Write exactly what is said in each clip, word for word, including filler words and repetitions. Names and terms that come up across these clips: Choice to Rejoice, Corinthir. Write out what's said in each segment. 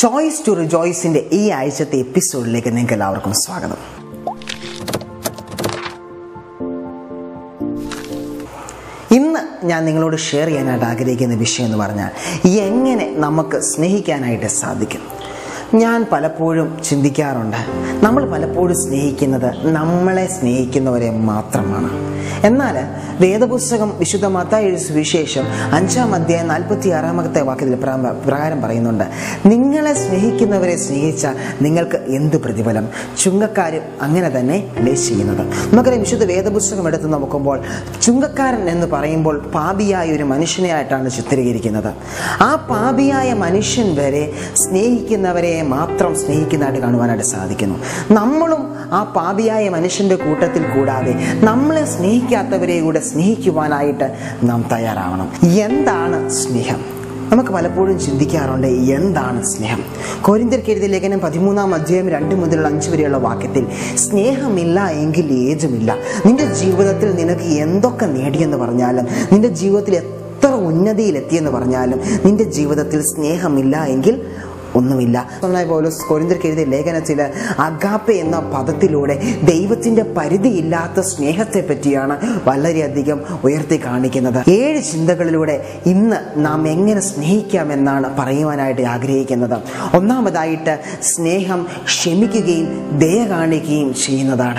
Choice to Rejoice in the E Aishate episode like an Enkalavarkum Swagadam. In Yaningload share Yana Dagrik in the Vishen Varna, Yang Namak Snehikanite Sadikin. Yan Palapodum Chindikarunda, Namal Palapod Snake in the Namala Snake in the Matramana. Enna, the other Busagam Vishuda Mata is Vishesham, Ancha Madia and Alpati Aramakta Vakil Brian Barinunda, Ningalas Nihikina Veres Nihicha, Ningalka Indu Predivalam, Chungakari, Anganadane, Leshina. Makar Vishu the Veda Busagam at the Namakombol, Chungakar and the Paraimbol, Pabia, your Manishin at Anashitirikinada. A Pabia, a Manishin Vere, Snake in the Vere, Matram Snake in Atakanwana Sadikino. Namulum, a Pabia, a Manishin the Kutatil Kudave, Namless Snake. Snehikathavare kuda snehikkuvanayittu naam tayyaravana. Endaanu sneham? നമുക്ക് പലപ്പോഴും ചിന്തിക്കാറുണ്ട് എന്താണ് സ്നേഹം. കൊരിന്ത്യർക്കെഴുതിയ ലേഖനം പതിമൂന്നാം അധ്യായം രണ്ട് മുതൽ അഞ്ച് വരെയുള്ള വാക്യത്തിൽ സ്നേഹമില്ല എങ്കിൽ ഏജുമില്ല. നിന്റെ ജീവിതത്തിൽ നിനക്ക് എന്തൊക്കെ നേടിയെന്ന് പറഞ്ഞാലും നിന്റെ ജീവിതത്തിൽ എത്ര ഉന്നതിയിലെത്തിയെന്ന് പറഞ്ഞാലും നിന്റെ ജീവിതത്തിൽ സ്നേഹമില്ല എങ്കിൽ Unumilla, Sonai Bolus, Corinthir Kiri, Leganatilla, Agape in the Padatilode, David in the Paridi Illa, the Snehate Petiana, Valeria Digam, where they carnic another. Age in the Galude, in Namengan Sneham and Nana Parayanite Agric another. Onamadaita, Sneham, Shemiki game, they carnic game, she another.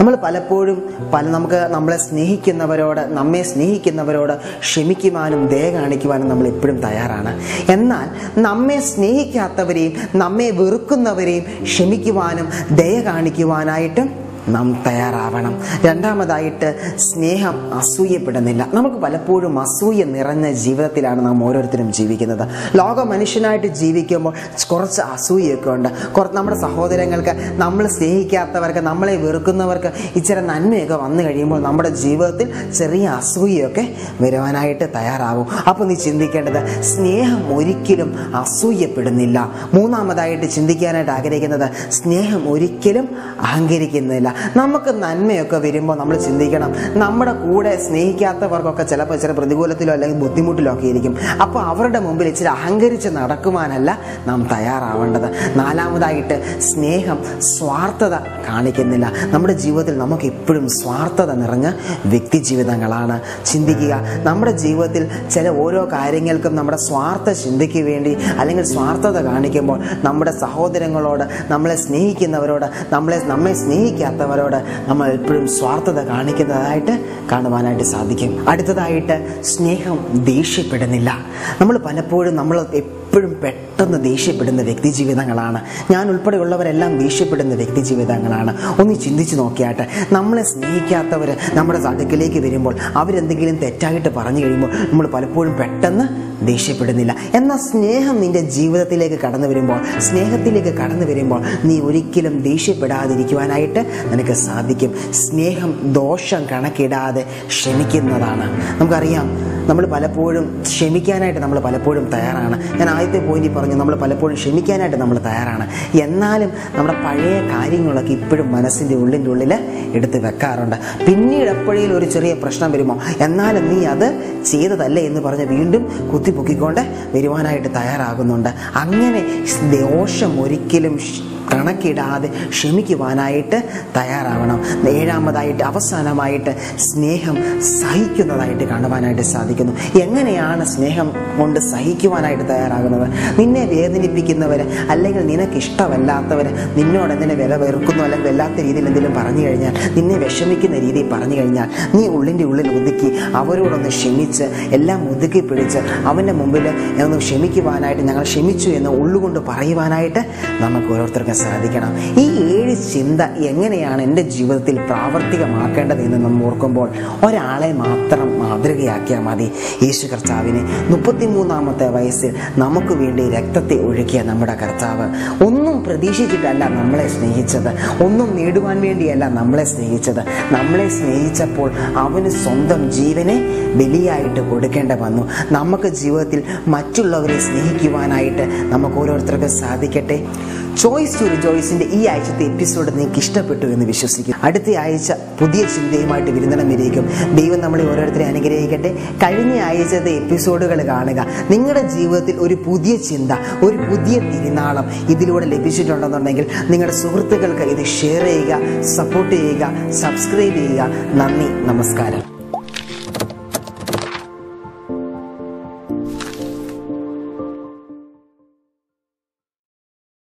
Namal Palapodum, Palamka, Namla Snehik in the Varoda, Name Snehik in the Varoda, Shemiki manum, they carnicivan and Namlipurum Diarana. And Name Snehik. Name Vurukunavari, Shemikivanam, Deganikivanaitum, Nam Tayaravanam, Randamadaita, Sneham, Asuya Padanilla, Namakalapu, Masuya, Nirana, Jiva Tilana, Moratrim Jivikana, Loga Manishinite Jivikamo, Scorch Asuya Konda, Kortnamra Sahoderangalka, Namla Sehikatavarka, Namala Vurukunavarka, it's an unmake of Anadimo, Namada Jivatil, Seri Asuya, okay? Veravanaita Tayaravo, upon the Chindicata, Sneham Urikilum, Asuya Padanilla, Munamadaita Chindicana, Dagarekana, Sneham Urikilum, Hungarikinilla. നമുക്ക് നന്മയൊക്കെ വരുമ്പോൾ നമ്മൾ ചിന്തിക്കണം നമ്മുടെ കൂടെ സ്നേഹിക്കാത്തവർക്കൊക്കെ ചിലപ്പോൾ ചില പ്രതികൂലത്തിലോ അല്ലെങ്കിൽ ബുദ്ധിമുട്ടിലോ ഒക്കെ ഇരിക്കും അപ്പോൾ അവരുടെ മുമ്പിൽ ഇച്ചിരി അഹങ്കരിച്ച് നടക്കുവാനല്ല നാം തയ്യാറാവേണ്ടത് നാലാമതായിട്ട് സ്നേഹം സ്വാർത്ഥത കാണിക്കുന്നില്ല നമ്മുടെ ജീവിതത്തിൽ നമുക്ക് എപ്പോഴും സ്വാർത്ഥത നിറഞ്ഞ വ്യക്തി ജീവിതങ്ങളാണ് ചിന്തിക്കുക നമ്മുടെ ജീവിതത്തിൽ ചില ഓരോ കാര്യങ്ങൾക്കും നമ്മുടെ സ്വാർത്ഥ ചിന്തയ്ക്ക് വേണ്ടി അല്ലെങ്കിൽ സ്വാർത്ഥത കാണിക്കുമ്പോൾ നമ്മുടെ സഹോദരങ്ങളോട് നമ്മളെ സ്നേഹിക്കുന്നവരോട് നമ്മളെ നമ്മെ സ്നേഹിക്കാത്ത നമ്മൾ എപ്പോഴും സ്വാർത്ഥത കാണിക്കുന്നതായിട്ട് കാണുവാനായിട്ട് സാധിക്കും അടുത്തതായിട്ട് സ്നേഹം ദേഷ്യപ്പെടുന്നില്ല നമ്മൾ പലപ്പോഴും നമ്മൾ എപ്പോഴും പെട്ടെന്ന് ദേഷ്യപ്പെടുന്ന വ്യക്തി ജീവിതങ്ങളാണ് ഞാൻ ഉൾപ്പെടെയുള്ളവരെല്ലാം ദേഷ്യപ്പെടുന്ന വ്യക്തി ജീവിതങ്ങളാണ് ഒന്ന് ചിന്തിച്ച് നോക്കിയാട്ടെ നമ്മളെ സ്നേഹിക്കാത്തവർ നമ്മുടെ അടുക്കലേക്ക് വരുമ്പോൾ അവരെന്തെങ്കിലും തെറ്റായിട്ട് പറഞ്ഞു കഴിയുമ്പോൾ നമ്മൾ പലപ്പോഴും പെട്ടെന്ന് ദേഷ്യപ്പെടുന്നില്ല എന്നാൽ സ്നേഹം നിന്റെ ജീവിതത്തിലേക്ക് കടന്നു വരുമ്പോൾ സ്നേഹത്തിലേക്ക് കടന്നു വരുമ്പോൾ നീ ഒരിക്കലും ദേഷ്യപ്പെടാതിരിക്കുവാനായിട്ട് നിനക്ക് സാധിക്കും സ്നേഹം ദോഷം കണക്കിടാതെ ക്ഷമിക്കുന്നതാണ് നമുക്കറിയാം നമ്മൾ പലപ്പോഴും ക്ഷമിക്കാനായിട്ട് നമ്മൾ പലപ്പോഴും തയ്യാറാണ് ഞാൻ ആദ്യത്തെ പോയിന്റ് പറഞ്ഞു നമ്മൾ പലപ്പോഴും ക്ഷമിക്കാനായിട്ട് നമ്മൾ തയ്യാറാണ് എന്നാലും നമ്മുടെ പഴയ കാര്യങ്ങളൊക്കെ ഇപ്പോഴും മനസ്സിൻ്റെ ഉള്ളിൻ്റെ ഉള്ളിൽ എടുത്ത് വെക്കാറുണ്ട് പിന്നീട് എപ്പോഴെങ്കിലും ഒരു ചെറിയ പ്രശ്നം വരുമോ എന്നാലും നീ അത് ചെയ്തതല്ലേ എന്ന് പറഞ്ഞ് വീണ്ടും കുത്തിപ്പൊക്കിക്കൊണ്ട് വരുവാനായിട്ട് തയ്യാറാകുന്നുണ്ട് അങ്ങനെ ദോഷം ഒരിക്കലും കണക്കിടാതെ ക്ഷമിക്കുവാനായിട്ട് തയ്യാറാവണം ഏഴാമതായിട്ട് അവസാനമായിട്ട് സ്നേഹം സഹിക്കുന്നതായിട്ട് കാണുവാനായിട്ട് സാധിക്കുന്നു എങ്ങനെയാണ് സ്നേഹം കൊണ്ട് സഹിക്കുവാനായിട്ട് തയ്യാറാകുന്നത് നിന്നെ വേദനിപ്പിക്കുന്നവർ അല്ലെങ്കിൽ നിനക്കിഷ്ടമല്ലാത്തവർ നിന്നോട് എന്തിനെ വില വെറുക്കുന്നു അല്ലെങ്കിൽ വല്ലാത്ത രീതിയിൽ എന്തെങ്കിലും പറഞ്ഞു കഴിഞ്ഞാൽ നിന്നെ വിഷമിക്കുന്ന രീതിയിൽ പറഞ്ഞു കഴിഞ്ഞാൽ നീ ഉള്ളിൻ്റെ ഉള്ളിൽ ഒതുക്കി അവരോടൊന്ന് ക്ഷമിച്ച് എല്ലാം ഒതുക്കി പിടിച്ച് അവൻ്റെ മുമ്പിൽ ഒന്ന് ക്ഷമിക്കുവാനായിട്ട് ഞങ്ങൾ ക്ഷമിച്ചു എന്ന് ഉള്ളുകൊണ്ട് പറയുവാനായിട്ട് നമുക്ക് ഓരോരുത്തർക്കും സാധിക്കണം ഈ ഏഴ് ചിന്ത എങ്ങനെയാണ് എൻ്റെ ജീവിതത്തിൽ പ്രാവർത്തികമാക്കേണ്ടത് എന്ന് നമ്മൾ ഓർക്കുമ്പോൾ ഒരാളെ മാത്രം മാതൃകയാക്കിയാൽ മതി യേശു കർത്താവിനെ മുപ്പത്തിമൂന്നാമത്തെ വയസ്സിൽ നമുക്ക് വേണ്ടി രക്തത്തെ ഒഴുക്കിയ നമ്മുടെ കർത്താവ് ഒന്നും പ്രതീക്ഷിച്ചിട്ടല്ല നമ്മളെ സ്നേഹിച്ചത് ഒന്നും നേടുവാൻ വേണ്ടിയല്ല നമ്മളെ സ്നേഹിച്ചത് നമ്മളെ സ്നേഹിച്ചപ്പോൾ അവന് സ്വന്തം ജീവനെ ബലിയായിട്ട് കൊടുക്കേണ്ട വന്നു നമുക്ക് ജീവിതത്തിൽ മറ്റുള്ളവരെ സ്നേഹിക്കുവാനായിട്ട് നമുക്ക് ഓരോരുത്തർക്കും സാധിക്കട്ടെ ചോയ്സ് ടു റിജോയ്സിന്റെ ഈ ആഴ്ചത്തെ എപ്പിസോഡ് നിങ്ങൾക്ക് ഇഷ്ടപ്പെട്ടു എന്ന് വിശ്വസിക്കുന്നു. അടുത്ത ആഴ്ച പുതിയ ചിന്തയുമായിട്ട് വിരുന്നണം വിരിയിക്കും. ദൈവം നമ്മളെ ഓരോരുത്തരെ അനുഗ്രഹിക്കട്ടെ. കഴിഞ്ഞ ആഴ്ചത്തെ എപ്പിസോഡുകൾ കാണുക. നിങ്ങളുടെ ജീവിതത്തിൽ ഒരു പുതിയ ചിന്ത, ഒരു പുതിയ തിരുനാളം ഇതിലൂടെ ലഭിച്ചിട്ടുണ്ടെന്നുണ്ടെങ്കിൽ നിങ്ങളുടെ സുഹൃത്തുക്കൾക്ക് ഇത് ഷെയർ ചെയ്യുക, സപ്പോർട്ട് ചെയ്യുക, സബ്സ്ക്രൈബ് ചെയ്യുക. നന്ദി, നമസ്കാരം.